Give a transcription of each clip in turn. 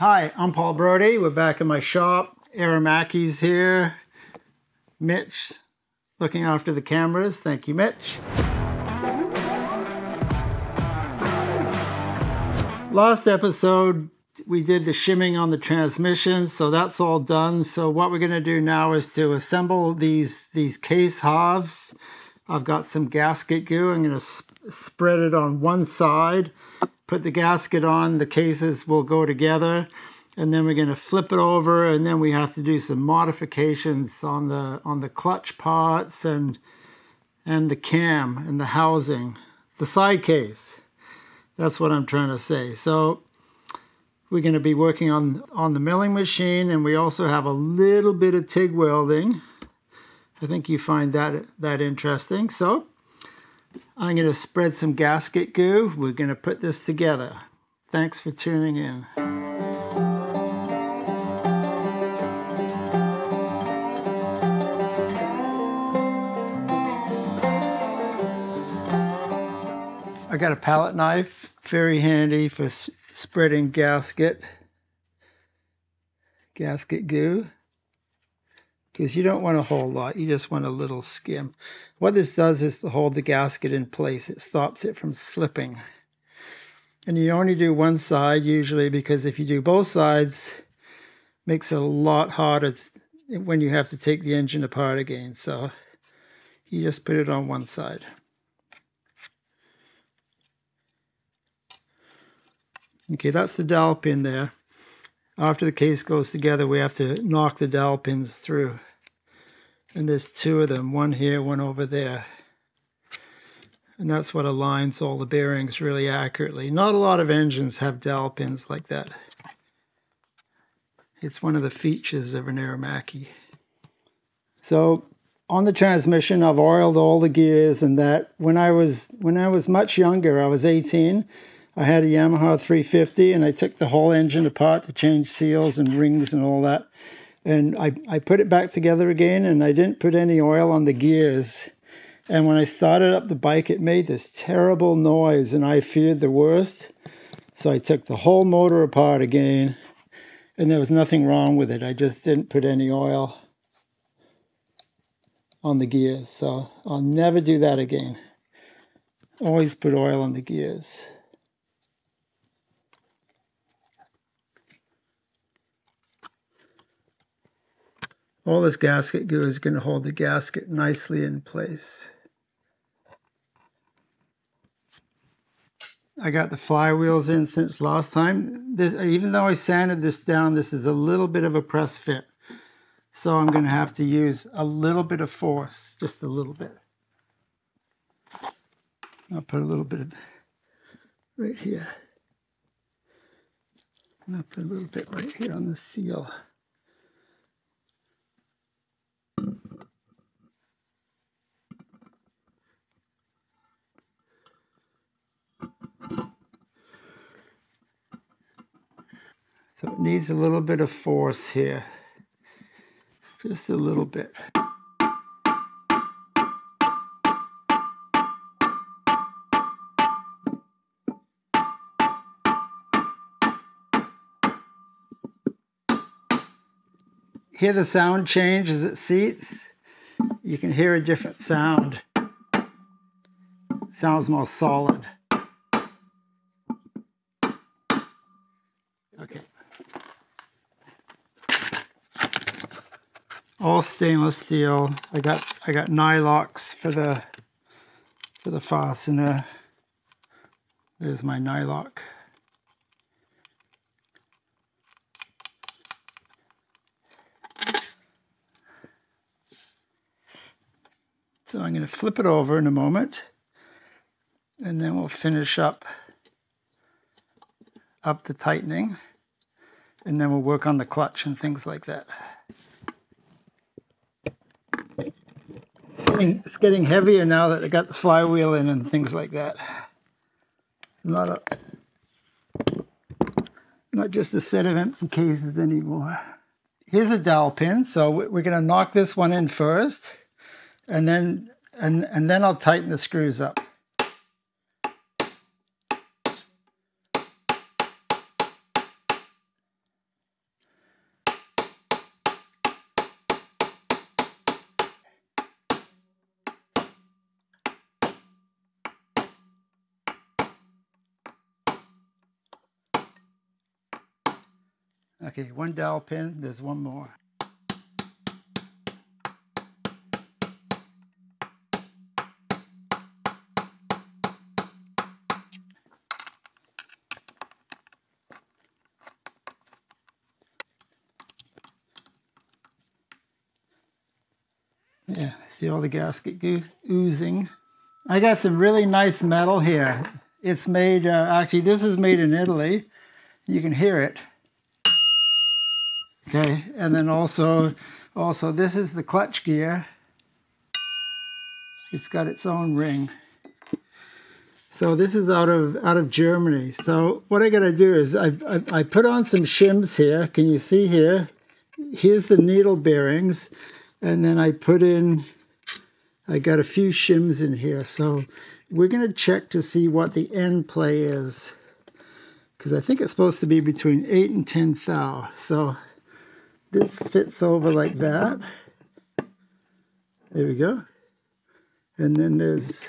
Hi, I'm Paul Brodie. We're back in my shop. Aermacchi's here. Mitch, looking after the cameras. Thank you, Mitch. Last episode, we did the shimming on the transmission, so that's all done. So what we're going to do now is to assemble these case halves. I've got some gasket goo. I'm going to spread it on one side. Put the gasket on, the cases will go together, and then we're going to flip it over, and then we have to do some modifications on the clutch parts and the cam and the housing, the side case. That's what I'm trying to say. So we're going to be working on the milling machine, and we also have a little bit of TIG welding. I think you find that interesting. So I'm going to spread some gasket goo. We're going to put this together. Thanks for tuning in. I got a palette knife, very handy for spreading gasket goo. Because you don't want a whole lot, you just want a little skim. What this does is to hold the gasket in place. It stops it from slipping. And you only do one side usually, because if you do both sides, it makes it a lot harder when you have to take the engine apart again. So you just put it on one side. Okay, that's the dowel pin there. After the case goes together, we have to knock the dowel pins through. And there's two of them, one here, one over there. And that's what aligns all the bearings really accurately. Not a lot of engines have dowel pins like that. It's one of the features of an Aermacchi. So on the transmission, I've oiled all the gears and that. When I was much younger, I was 18, I had a Yamaha 350, and I took the whole engine apart to change seals and rings and all that. And I put it back together again, and I didn't put any oil on the gears. And when I started up the bike, it made this terrible noise, and I feared the worst. So I took the whole motor apart again, and there was nothing wrong with it. I just didn't put any oil on the gears. So I'll never do that again. Always put oil on the gears. All this gasket goo is going to hold the gasket nicely in place. I got the flywheels in since last time. Even though I sanded this down, this is a little bit of a press fit. So I'm going to have to use a little bit of force, just a little bit. I'll put a little bit of right here. And I'll put a little bit right here on the seal. So it needs a little bit of force here, just a little bit. Hear the sound change as it seats? You can hear a different sound. It sounds more solid. All stainless steel. I got nylocks for the fastener. There's my nylock. So I'm going to flip it over in a moment, and then we'll finish up the tightening, and then we'll work on the clutch and things like that. It's getting heavier now that I got the flywheel in and things like that. Not just a set of empty cases anymore. Here's a dowel pin, so we're going to knock this one in first, and then I'll tighten the screws up. Okay, one dowel pin, there's one more. Yeah, see all the gasket oozing. I got some really nice metal here. It's made, actually this is made in Italy. You can hear it. Okay, and then also this is the clutch gear. It's got its own ring. So this is out of Germany. So what I gotta do is I put on some shims here. Can you see here? Here's the needle bearings. And then I put in, I got a few shims in here. So we're going to check to see what the end play is, because I think it's supposed to be between 8 and 10 thou. So this fits over like that. There we go. And then there's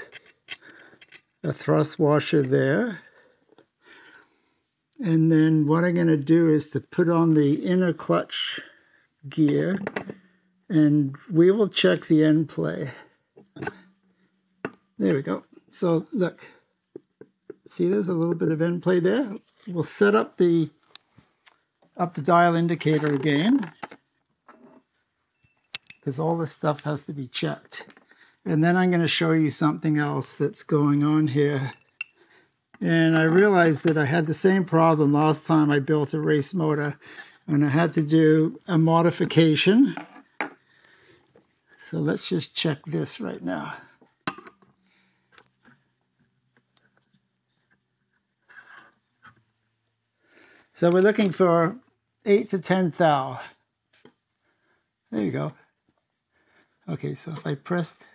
a thrust washer there. And then what I'm going to do is to put on the inner clutch gear. And we will check the end play. There we go. So look, see there's a little bit of end play there. We'll set up the dial indicator again, because all this stuff has to be checked. And then I'm gonna show you something else that's going on here. And I realized that I had the same problem last time I built a race motor, and I had to do a modification. So let's just check this right now. So we're looking for 8 to 10 thou. There you go. Okay, so if I pressed,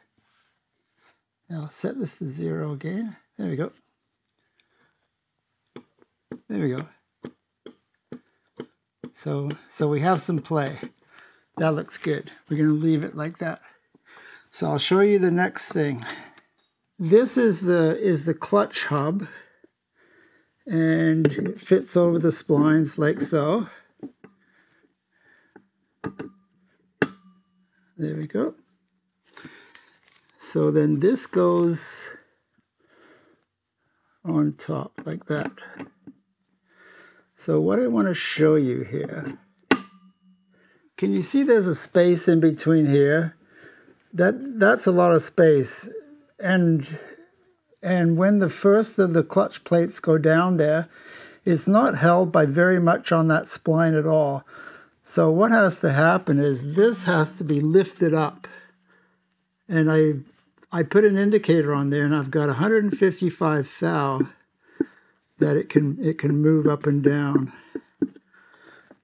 I'll set this to 0 again. There we go. There we go. So we have some play. That looks good. We're going to leave it like that. So I'll show you the next thing. This is the clutch hub, and it fits over the splines like so. There we go. So then this goes on top like that. So what I want to show you here, can you see there's a space in between here? That's a lot of space. And when the first of the clutch plates go down there, it's not held by very much on that spline at all. So what has to happen is this has to be lifted up. And I put an indicator on there, and I've got 155 thou that it can move up and down.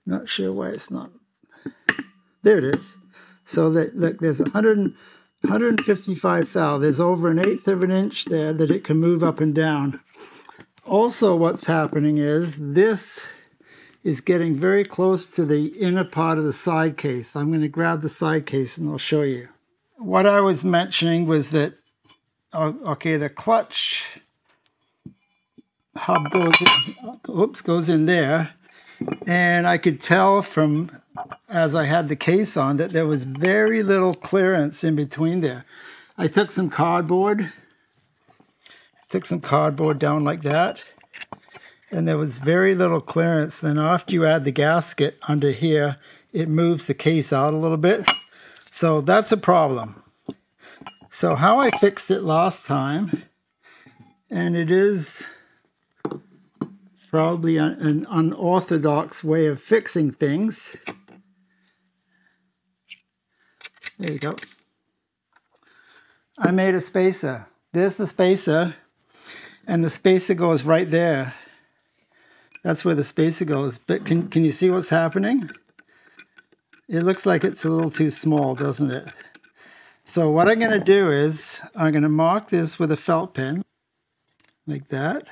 Not sure why it's not. There it is. So that, look, there's 155 thou. There's over an 1/8 of an inch there that it can move up and down. Also, what's happening is this is getting very close to the inner part of the side case. I'm going to grab the side case and I'll show you. What I was mentioning was that, okay, the clutch hub goes in there, and I could tell from, as I had the case on, that there was very little clearance in between there. I took some cardboard, down like that, and there was very little clearance. Then after you add the gasket under here, it moves the case out a little bit. So that's a problem. So how I fixed it last time, and it is probably an unorthodox way of fixing things. There you go. I made a spacer. There's the spacer, and the spacer goes right there. That's where the spacer goes. But can you see what's happening? It looks like it's a little too small, doesn't it? So what I'm going to do is I'm going to mark this with a felt pen, like that.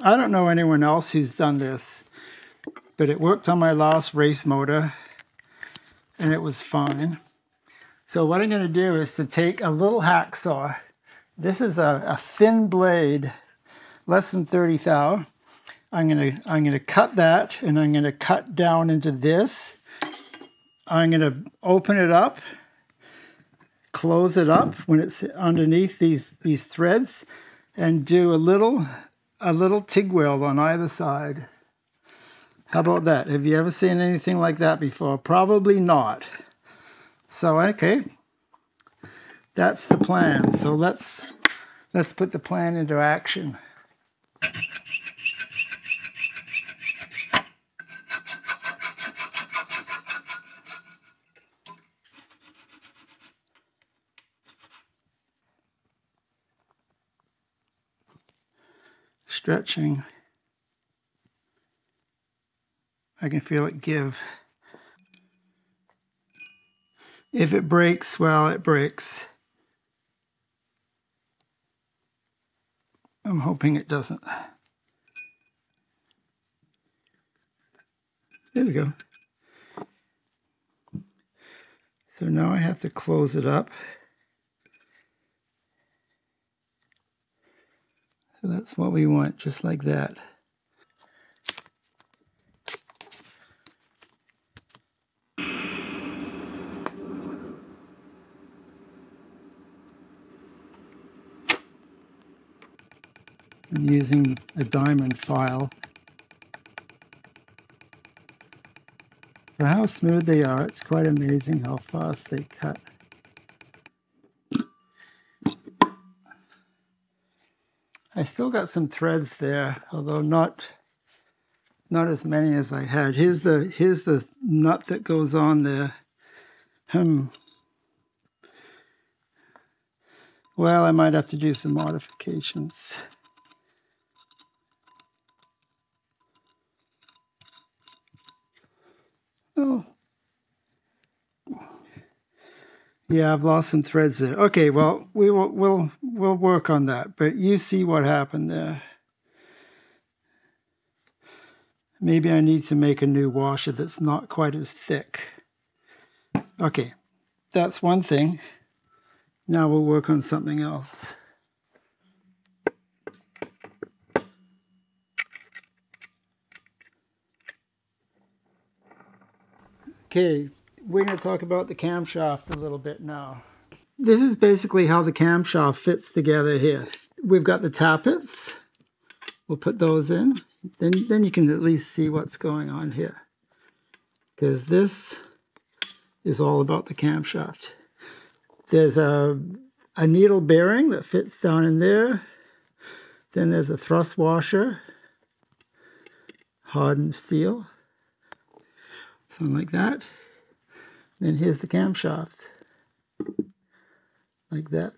I don't know anyone else who's done this, but it worked on my last race motor, and it was fine. So what I'm going to do is to take a little hacksaw. This is a thin blade. less than 30 thou. I'm gonna cut that, and I'm gonna cut down into this. I'm gonna open it up, close it up when it's underneath these threads, and do a little TIG weld on either side. How about that? Have you ever seen anything like that before? Probably not. So okay, that's the plan. So let's put the plan into action. Stretching. I can feel it give. If it breaks, well, it breaks. I'm hoping it doesn't. There we go. So now I have to close it up. So that's what we want, just like that. I'm using a diamond file. For how smooth they are, it's quite amazing how fast they cut. I still got some threads there, although not as many as I had. Here's the nut that goes on there. Well, I might have to do some modifications. Oh, yeah, I've lost some threads there. Okay, well, we'll work on that. But you see what happened there. Maybe I need to make a new washer that's not quite as thick. Okay, that's one thing. Now we'll work on something else. Okay, we're going to talk about the camshaft a little bit now. This is basically how the camshaft fits together here. We've got the tappets. We'll put those in. Then you can at least see what's going on here, because this is all about the camshaft. There's a needle bearing that fits down in there. Then there's a thrust washer, hardened steel. Something like that. Then here's the camshaft, like that.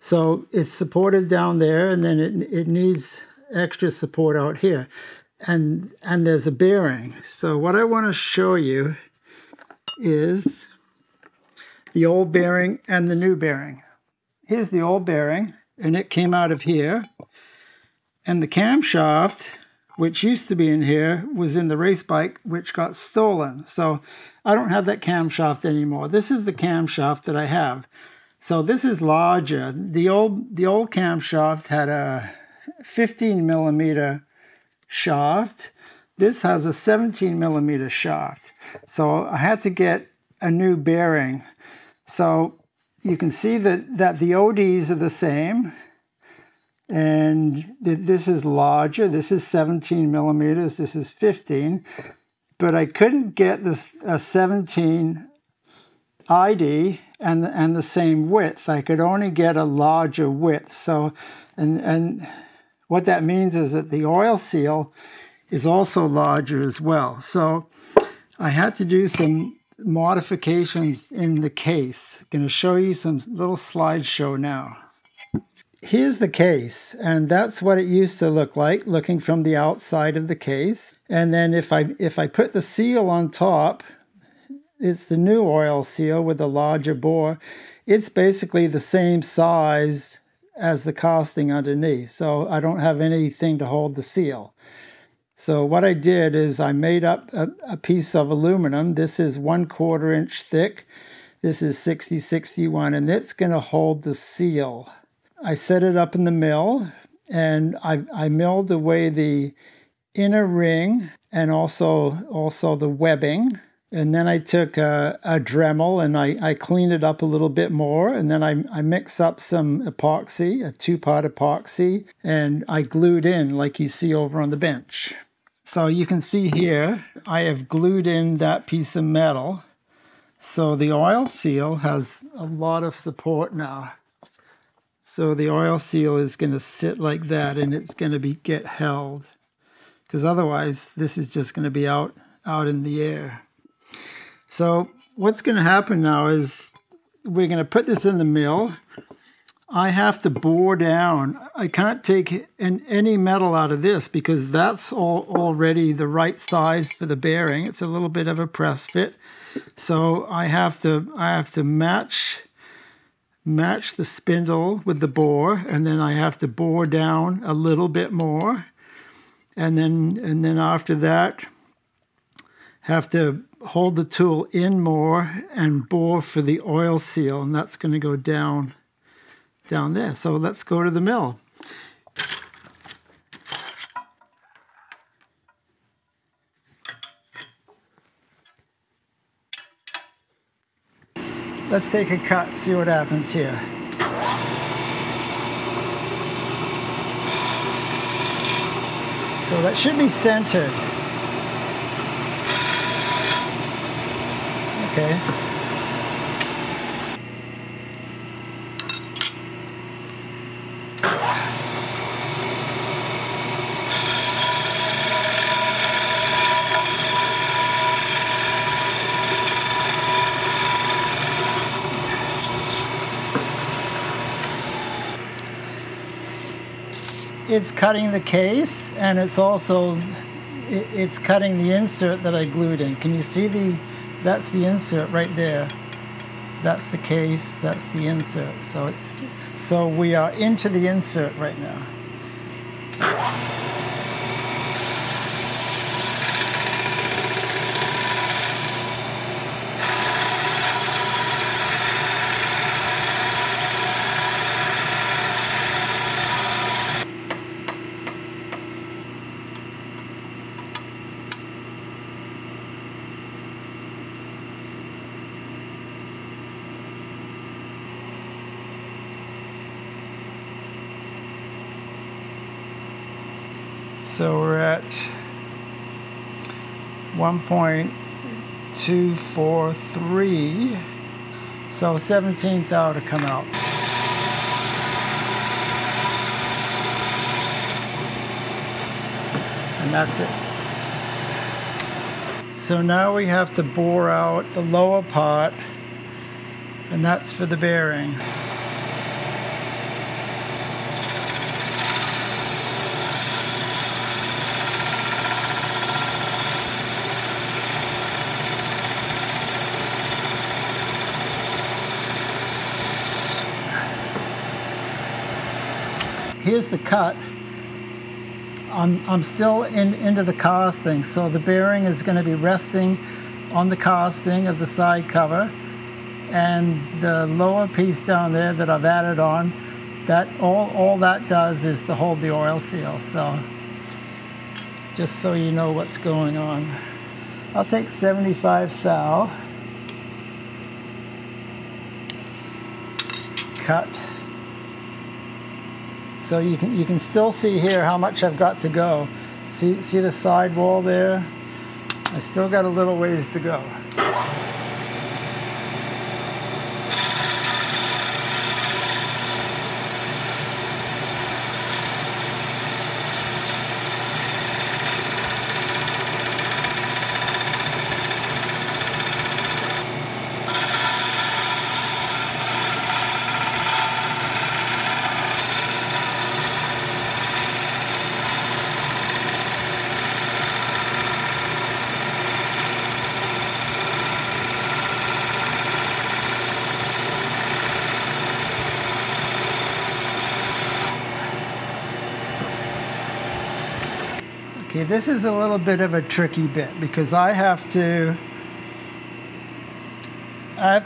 So it's supported down there, and then it needs extra support out here. And there's a bearing. So what I want to show you is the old bearing and the new bearing. Here's the old bearing, and it came out of here. And the camshaft, which used to be in here, was in the race bike, which got stolen. So I don't have that camshaft anymore. This is the camshaft that I have. So this is larger. The old camshaft had a 15mm shaft. This has a 17mm shaft. So I had to get a new bearing. So you can see that the ODs are the same. And this is larger. This is 17mm. This is 15. But I couldn't get this a 17 ID and the same width. I could only get a larger width. So, and what that means is that the oil seal is also larger as well. So I had to do some modifications in the case. I'm going to show you some little slideshow now. Here's the case, and that's what it used to look like, looking from the outside of the case. And then if I put the seal on top, it's the new oil seal with a larger bore. It's basically the same size as the casting underneath, so I don't have anything to hold the seal. So what I did is I made up a piece of aluminum. This is 1/4 inch thick. This is 6061, and it's going to hold the seal. I set it up in the mill, and I milled away the inner ring and also the webbing. And then I took a Dremel and I cleaned it up a little bit more. And then I mixed up some epoxy, a two-part epoxy, and I glued in like you see over on the bench. So you can see here, I have glued in that piece of metal. So the oil seal has a lot of support now. So the oil seal is going to sit like that, and it's going to get held. Because otherwise, this is just going to be out in the air. So what's going to happen now is we're going to put this in the mill. I have to bore down. I can't take any metal out of this because that's already the right size for the bearing. It's a little bit of a press fit. So I have to match the spindle with the bore, and then I have to bore down a little bit more. And then after that, have to hold the tool in more and bore for the oil seal, and that's going to go down there. So let's go to the mill. Let's take a cut, see what happens here. So that should be centered. Okay. It's cutting the case, and it's also cutting the insert that I glued in. Can you see the? That's the insert right there. That's the case, that's the insert. So we are into the insert right now. So we're at 1.243, so 17th hour to come out. And that's it. So now we have to bore out the lower part, and that's for the bearing. Here's the cut. I'm still into the casting, so the bearing is going to be resting on the casting of the side cover, and the lower piece down there that I've added on, that all that does is to hold the oil seal. So just so you know what's going on, I'll take 75 thou. Cut. So you can still see here how much I've got to go. See the side wall there? I still got a little ways to go. Okay, this is a little bit of a tricky bit because I have to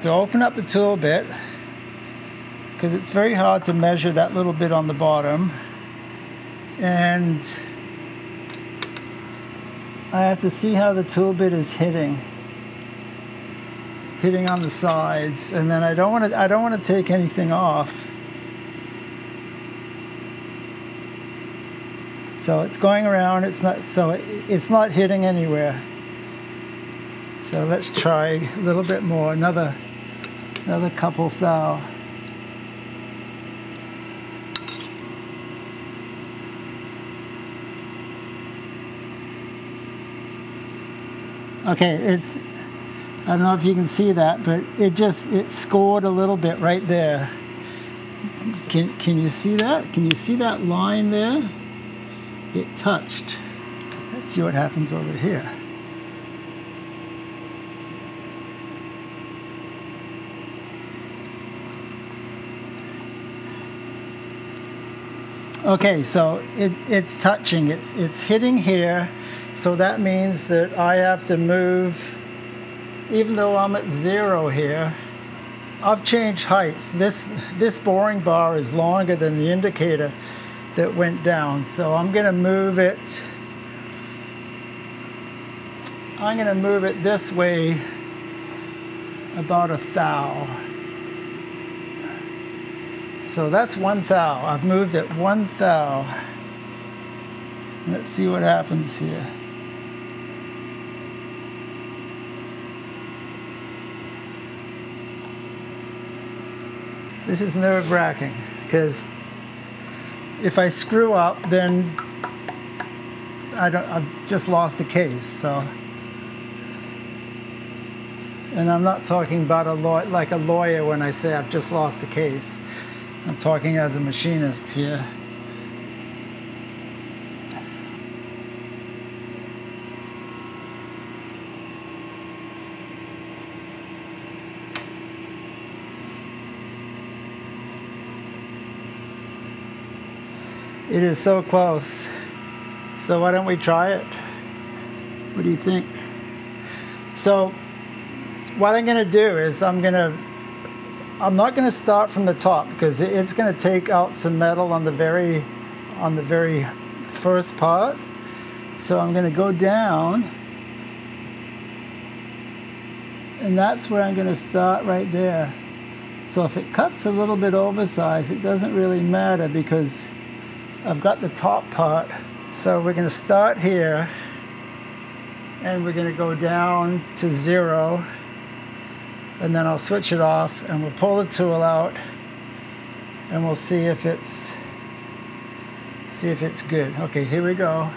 open up the tool bit, because it's very hard to measure that little bit on the bottom, and I have to see how the tool bit is hitting on the sides, and then I don't want to take anything off. So it's going around, it's not hitting anywhere. So let's try a little bit more, another couple thou. Okay, I don't know if you can see that, but it scored a little bit right there. Can you see that? Can you see that line there? It touched. Let's see what happens over here. Okay, so it's touching. It's hitting here, so that means that I have to move. Even though I'm at zero here, I've changed heights. This boring bar is longer than the indicator that went down. So I'm gonna move it. I'm gonna move it this way about a thou. So that's one thou. I've moved it one thou. Let's see what happens here. This is nerve-wracking, because if I screw up, then I've just lost the case. So, and I'm not talking about like a lawyer when I say I've just lost the case. I'm talking as a machinist here. It is so close. So why don't we try it? What do you think? So what I'm gonna do is I'm not gonna start from the top, because it's gonna take out some metal on the very first part. So I'm gonna go down, and that's where I'm gonna start right there. So if it cuts a little bit oversized, it doesn't really matter, because I've got the top part. So we're gonna start here, and we're gonna go down to zero, and then I'll switch it off, and we'll pull the tool out, and we'll see if it's good. Okay, here we go.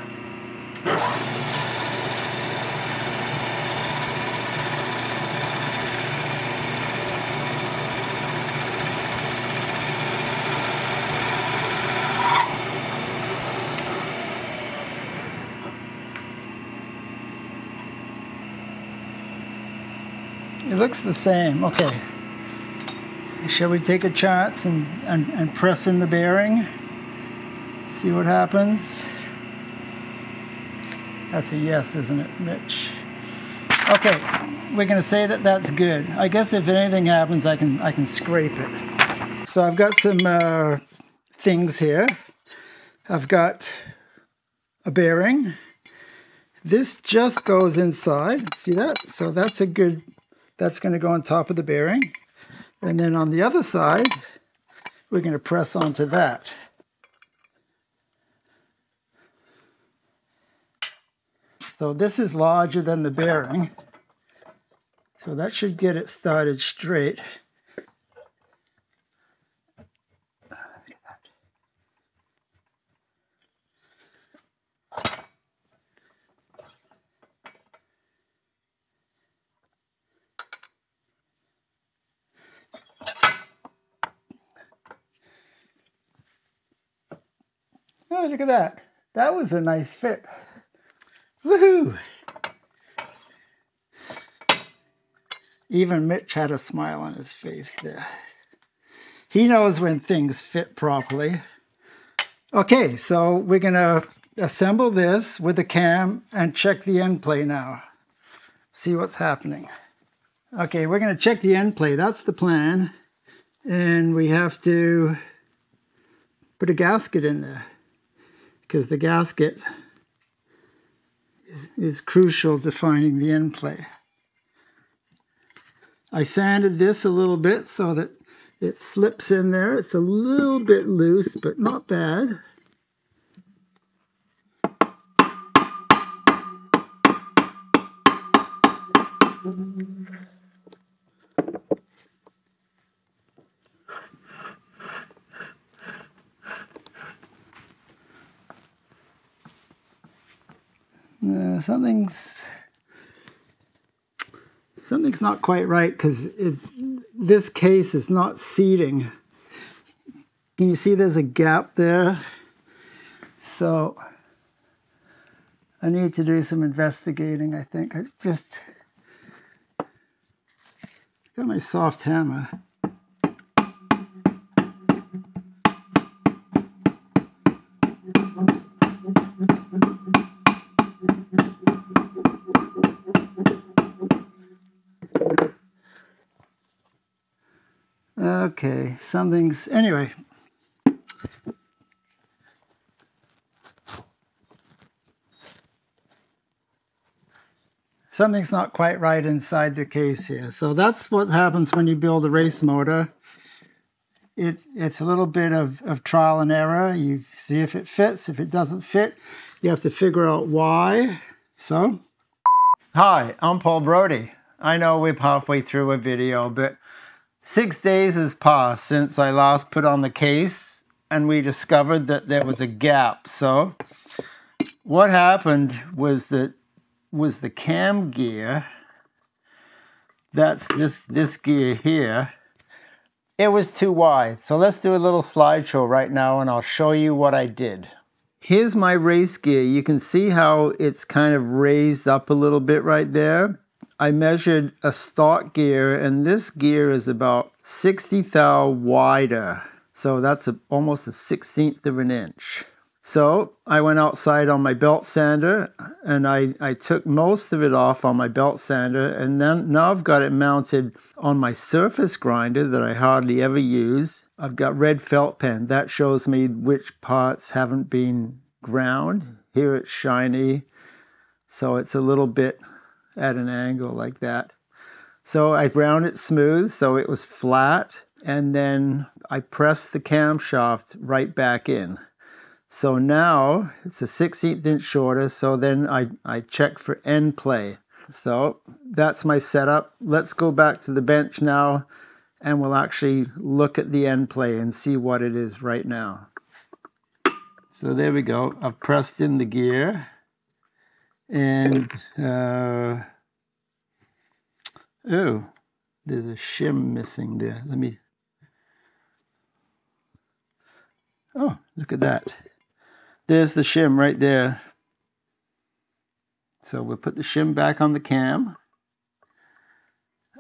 It looks the same. Okay. Shall we take a chance and press in the bearing? See what happens? That's a yes, isn't it, Mitch? Okay, we're gonna say that that's good. I guess if anything happens, I can scrape it. So I've got some things here. I've got a bearing. This just goes inside. See that? So that's a good. That's going to go on top of the bearing. And then on the other side, we're going to press onto that. So this is larger than the bearing. So that should get it started straight. Oh, look at that. That was a nice fit. Woohoo! Even Mitch had a smile on his face there. He knows when things fit properly. Okay, so we're gonna assemble this with the cam and check the end play now. See what's happening. Okay, we're gonna check the end play. That's the plan. and we have to put a gasket in there because the gasket is crucial to finding the end plate. I sanded this a little bit so that it slips in there. It's a little bit loose, but not bad. Something's not quite right because this case is not seating. Can you see there's a gap there? So I need to do some investigating, I think. I just got my soft hammer. Okay, something's, anyway. Something's not quite right inside the case here. So that's what happens when you build a race motor. It's a little bit of trial and error. You see if it fits, if it doesn't fit, you have to figure out why. So, hi, I'm Paul Brodie. I know we're halfway through a video, but 6 days has passed since I last put on the case and we discovered that there was a gap. So what happened was that the cam gear, that's this gear here, it was too wide. So let's do a little slideshow right now and I'll show you what I did. Here's my race gear. You can see how it's kind of raised up a little bit right there. I measured a stock gear, and this gear is about 60 thou wider. So that's almost a 1/16 of an inch. So I went outside on my belt sander, and I took most of it off on my belt sander, and then now I've got it mounted on my surface grinder that I hardly ever use. I've got red felt pen. That shows me which parts haven't been ground. Here it's shiny, so it's a little bit at an angle like that. So I ground it smooth so it was flat, and then I pressed the camshaft right back in. So now it's a 1/16 inch shorter, so then I check for end play. So that's my setup. Let's go back to the bench now and we'll actually look at the end play and see what it is right now. So there we go. I've pressed in the gear. And, oh, there's a shim missing there. Let me, oh, look at that. There's the shim right there. So we'll put the shim back on the cam.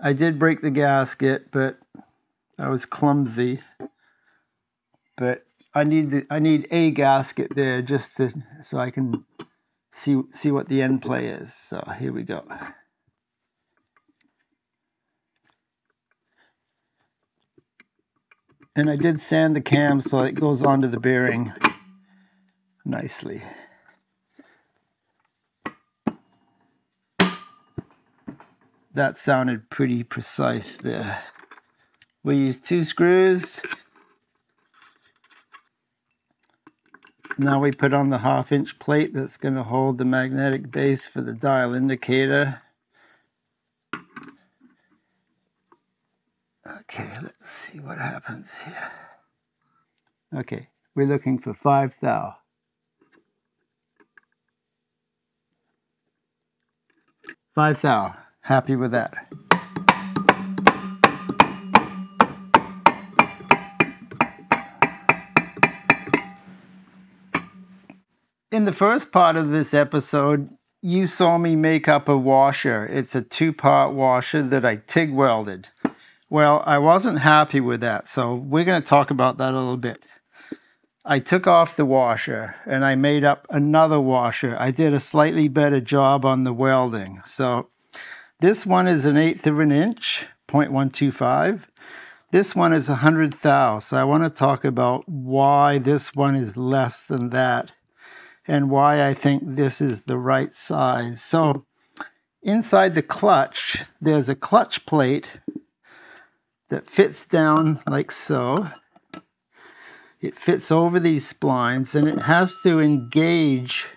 I did break the gasket, but I was clumsy. But I need a gasket there just to, so I can see what the end play is. So here we go. And I did sand the cam so it goes onto the bearing nicely. That sounded pretty precise there. We used 2 screws. Now we put on the 1/2 inch plate that's going to hold the magnetic base for the dial indicator. Okay, let's see what happens here. Okay, we're looking for 5 thou. Happy with that. In the first part of this episode, you saw me make up a washer. It's a 2-part washer that I TIG welded. Well, I wasn't happy with that, so we're going to talk about that a little bit. I took off the washer and I made up another washer. I did a slightly better job on the welding. So this one is an 1/8 of an inch, 0.125. This one is 100 thou, so I want to talk about why this one is less than that and why I think this is the right size. So inside the clutch, there's a clutch plate that fits down like so. It fits over these splines and it has to engage.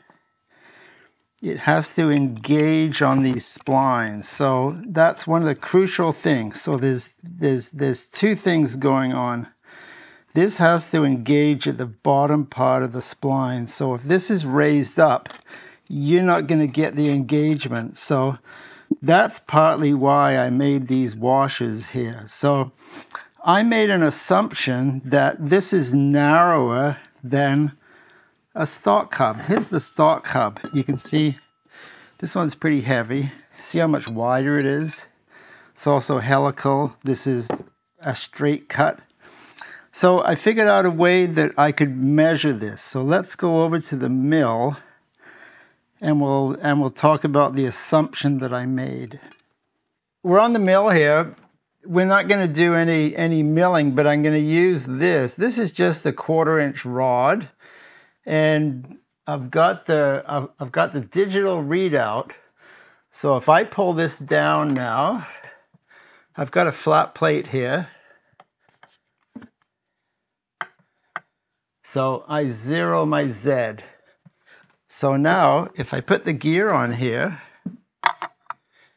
It has to engage on these splines. So that's one of the crucial things. So there's two things going on. This has to engage at the bottom part of the spline. So if this is raised up, you're not going to get the engagement. So that's partly why I made these washers here. So I made an assumption that this is narrower than a stock hub. Here's the stock hub. You can see this one's pretty heavy. See how much wider it is? It's also helical. This is a straight cut. So I figured out a way that I could measure this. So let's go over to the mill and we'll talk about the assumption that I made. We're on the mill here. We're not going to do any milling, but I'm going to use this. This is just a 1/4 inch rod. And I've got the digital readout. So if I pull this down now, I've got a flat plate here. So I zero my Z. So now if I put the gear on here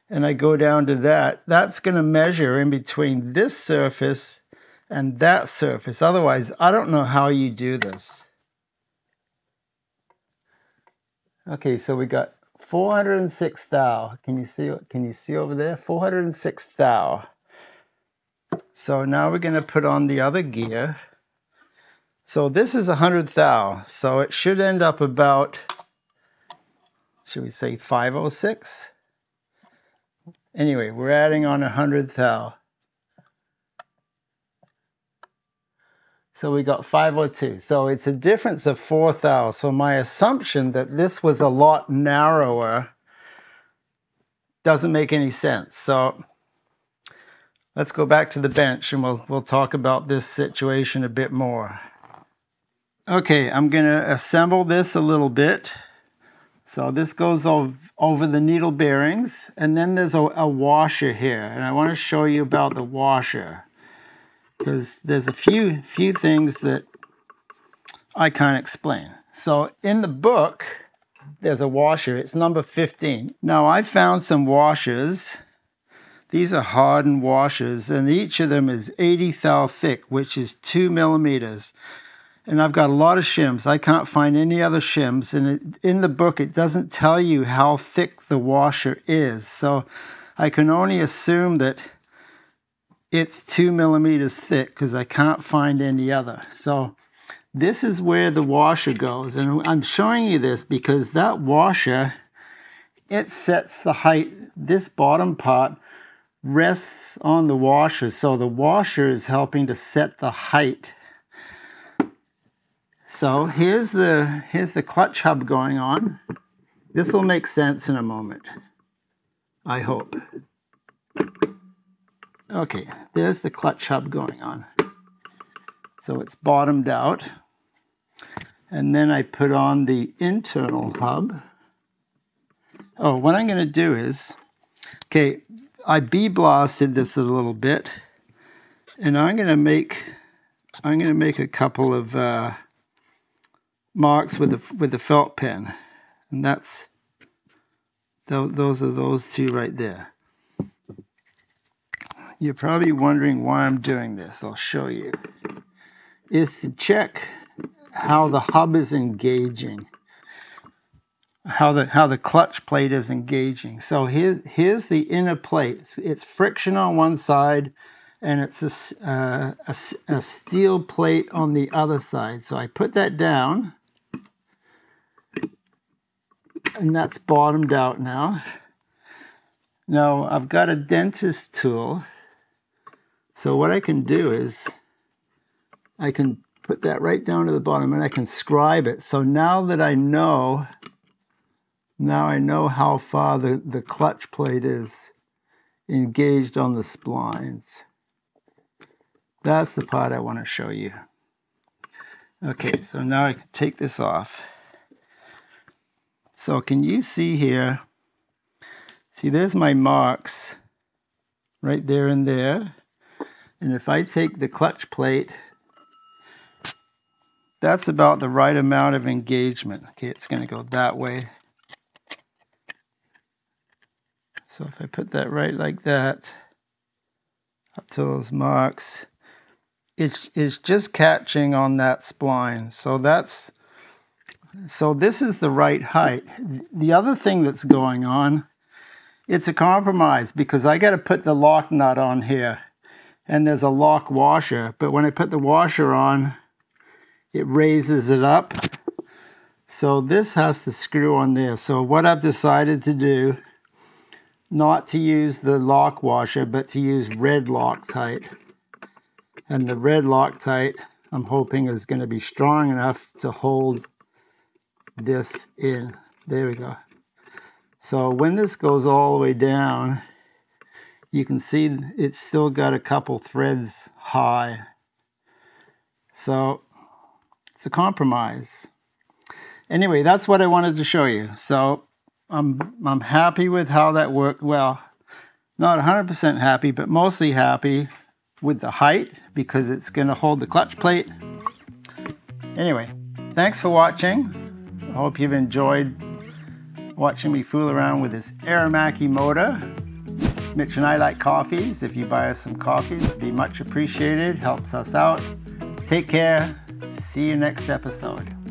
and I go down to that, that's going to measure in between this surface and that surface. Otherwise, I don't know how you do this. Okay, so we got 406 thou. Can you see over there? 406 thou. So now we're going to put on the other gear. So this is 100 thou. So it should end up about, should we say 506? Anyway, we're adding on 100 thou. So we got 502. So it's a difference of 4 thou. So my assumption that this was a lot narrower doesn't make any sense. So let's go back to the bench and we'll talk about this situation a bit more. Okay, I'm going to assemble this a little bit. So this goes over the needle bearings, and then there's a washer here, and I want to show you about the washer, because there's a few things that I can't explain. So in the book, there's a washer. It's number 15. Now, I found some washers. These are hardened washers, and each of them is 80 thou thick, which is 2 millimeters. And I've got a lot of shims. I can't find any other shims. And in the book, it doesn't tell you how thick the washer is. So I can only assume that it's 2 millimeters thick because I can't find any other. So this is where the washer goes. And I'm showing you this because that washer, it sets the height. This bottom part rests on the washer. So the washer is helping to set the height. So here's the clutch hub going on. This will make sense in a moment, I hope. Okay, there's the clutch hub going on. So it's bottomed out. And then I put on the internal hub. Oh, what I'm going to do is, okay, I bee-blasted this a little bit. And I'm going to make a couple of marks with the felt pen. And that's, those are those two right there. You're probably wondering why I'm doing this. I'll show you. It's to check how the hub is engaging, how the clutch plate is engaging. So here's the inner plate. It's friction on one side, and it's a steel plate on the other side. So I put that down, and that's bottomed out now. Now I've got a dentist tool. So what I can do is I can put that right down to the bottom and I can scribe it. So now that I know, how far the clutch plate is engaged on the splines. That's the part I want to show you. Okay, so now I can take this off. So can you see here? See, there's my marks right there and there. And if I take the clutch plate, that's about the right amount of engagement. Okay, it's going to go that way. So if I put that right like that, up to those marks, it's just catching on that spline. So that's, so this is the right height. The other thing that's going on, it's a compromise because I got to put the lock nut on here and there's a lock washer, but when I put the washer on, it raises it up. So this has to screw on there. So what I've decided to do, not to use the lock washer, but to use red Loctite. And the red Loctite, I'm hoping, is going to be strong enough to hold this in. There we go. So when this goes all the way down, you can see it's still got a couple threads high. So it's a compromise. Anyway, that's what I wanted to show you. So I'm happy with how that worked. Well, not 100% happy, but mostly happy with the height because it's going to hold the clutch plate. Anyway, thanks for watching. I hope you've enjoyed watching me fool around with this Aermacchi motor. Mitch and I like coffees. If you buy us some coffees, it'd be much appreciated. Helps us out. Take care. See you next episode.